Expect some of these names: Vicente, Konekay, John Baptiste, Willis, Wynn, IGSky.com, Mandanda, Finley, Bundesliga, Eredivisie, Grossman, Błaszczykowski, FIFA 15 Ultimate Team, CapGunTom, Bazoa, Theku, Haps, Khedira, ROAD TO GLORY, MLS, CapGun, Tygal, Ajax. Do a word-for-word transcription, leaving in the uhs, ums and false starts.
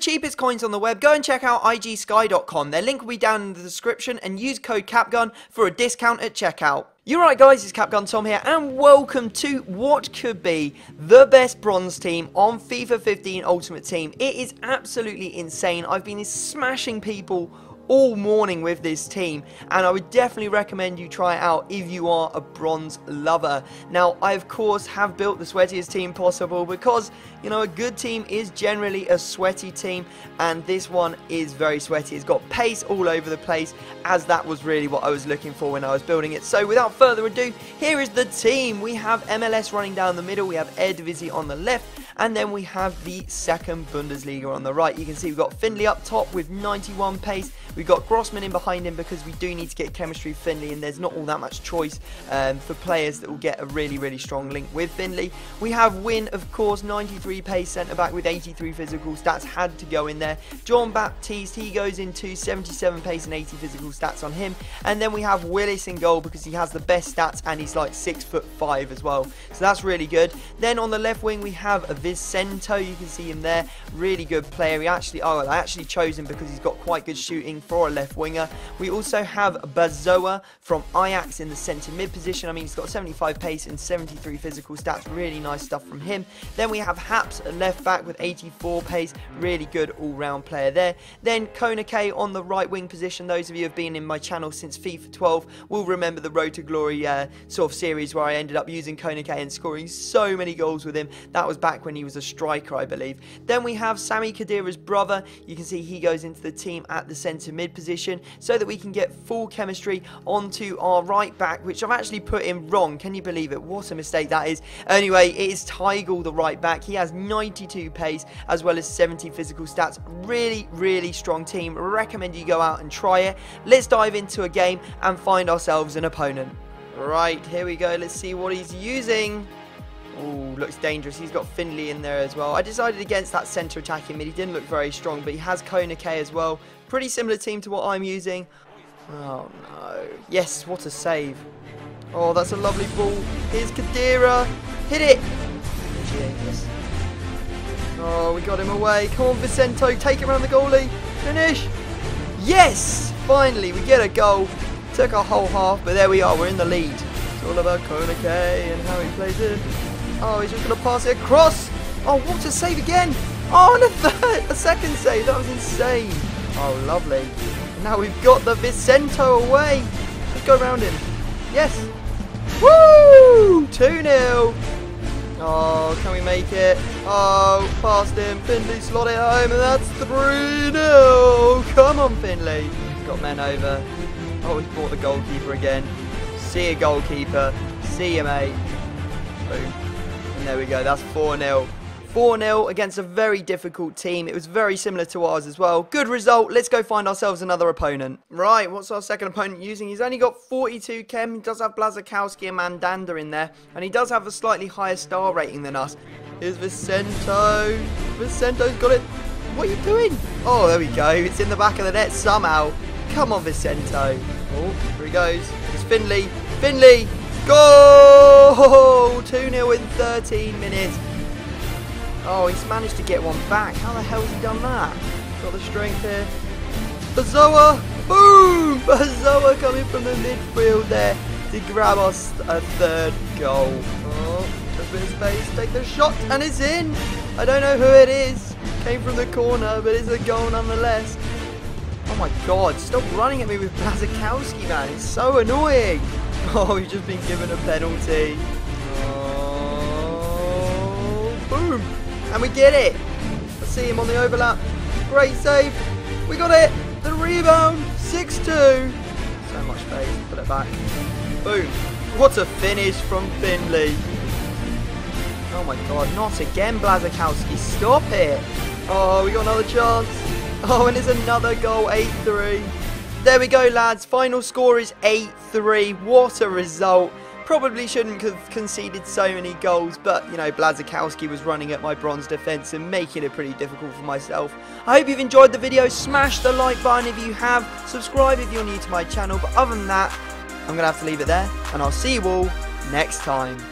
Cheapest coins on the web, go and check out I G Sky dot com. Their link will be down in the description, and use code CapGun for a discount at checkout. You're right, guys, it's CapGunTom here, and welcome to what could be the best bronze team on FIFA fifteen Ultimate Team. It is absolutely insane. I've been smashing people all morning with this team, and I would definitely recommend you try it out if you are a bronze lover. Now, I of course have built the sweatiest team possible because, you know, a good team is generally a sweaty team, and this one is very sweaty. It's got pace all over the place, as that was really what I was looking for when I was building it. So without further ado, here is the team. We have M L S running down the middle, we have Eredivisie on the left, and then we have the second Bundesliga on the right. You can see we've got Finley up top with ninety-one pace. We've got Grossman in behind him because we do need to get chemistry with Finley, and there's not all that much choice um, for players that will get a really, really strong link with Finley. We have Wynn, of course, ninety-three pace centre-back with eighty-three physical stats, had to go in there. John Baptiste, he goes into seventy-seven pace and eighty physical stats on him. And then we have Willis in goal because he has the best stats, and he's like six foot five as well. So that's really good. Then on the left wing, we have a Vicente. You can see him there. Really good player. He actually, oh, I actually chose him because he's got quite good shooting for a left winger. We also have Bazoa from Ajax in the centre mid position. I mean, he's got seventy-five pace and seventy-three physical stats. Really nice stuff from him. Then we have Haps at left back with eighty-four pace. Really good all-round player there. Then Konekay on the right wing position. Those of you who have been in my channel since FIFA twelve will remember the Road to Glory uh, sort of series where I ended up using Konekay and scoring so many goals with him. That was back when he was a striker, I believe. Then we have Sammy Khedira's brother. You can see he goes into the team at the centre mid position so that we can get full chemistry onto our right back, which I've actually put in wrong. Can you believe it? What a mistake that is. Anyway, it is Tygal, the right back. He has ninety-two pace as well as seventy physical stats. Really, really strong team. Recommend you go out and try it. Let's dive into a game and find ourselves an opponent. Right, here we go. Let's see what he's using. Oh, looks dangerous. He's got Finley in there as well. I decided against that centre attacking mid. He didn't look very strong, but he has Konekay as well. Pretty similar team to what I'm using. Oh, no. Yes, what a save. Oh, that's a lovely ball. Here's Khedira. Hit it. Oh, we got him away. Come on, Vicente. Take it around the goalie. Finish. Yes. Finally, we get a goal. Took our whole half, but there we are. We're in the lead. It's all about Konekay and how he plays it. Oh, he's just going to pass it across. Oh, what a save again. Oh, and a third, a second save. That was insane. Oh, lovely. And now we've got the Vicente away. Let's go around him. Yes. Woo! two nil. Oh, can we make it? Oh, past him. Finley slot it home, and that's three nil. Come on, Finley. Got men over. Oh, he's brought the goalkeeper again. See you, goalkeeper. See you, mate. Boom. And there we go, that's four nil. four nil against a very difficult team. It was very similar to ours as well. Good result. Let's go find ourselves another opponent. Right, what's our second opponent using? He's only got forty-two chem. He does have Błaszczykowski and Mandanda in there. And he does have a slightly higher star rating than us. Here's Vicente. Vicente's got it. What are you doing? Oh, there we go. It's in the back of the net somehow. Come on, Vicente. Oh, here he goes. It's Finley. Finley. Goal! two nil in thirteen minutes. Oh, he's managed to get one back. How the hell has he done that? Got the strength here. Bazoa! Boom! Bazoa coming from the midfield there to grab us a third goal. Oh, a bit of space. Take the shot, and it's in. I don't know who it is. Came from the corner, but it's a goal nonetheless. Oh my God! Stop running at me with Błaszczykowski, man. It's so annoying. Oh, he's just been given a penalty. Oh, boom. And we get it. I see him on the overlap. Great save. We got it. The rebound. six two. So much space. Put it back. Boom. What a finish from Finley. Oh, my God. Not again, Błaszczykowski. Stop it. Oh, we got another chance. Oh, and it's another goal. eight three. There we go, lads. Final score is eight three. What a result. Probably shouldn't have conceded so many goals, but, you know, Błaszczykowski was running at my bronze defence and making it pretty difficult for myself. I hope you've enjoyed the video. Smash the like button if you have. Subscribe if you're new to my channel. But other than that, I'm going to have to leave it there, and I'll see you all next time.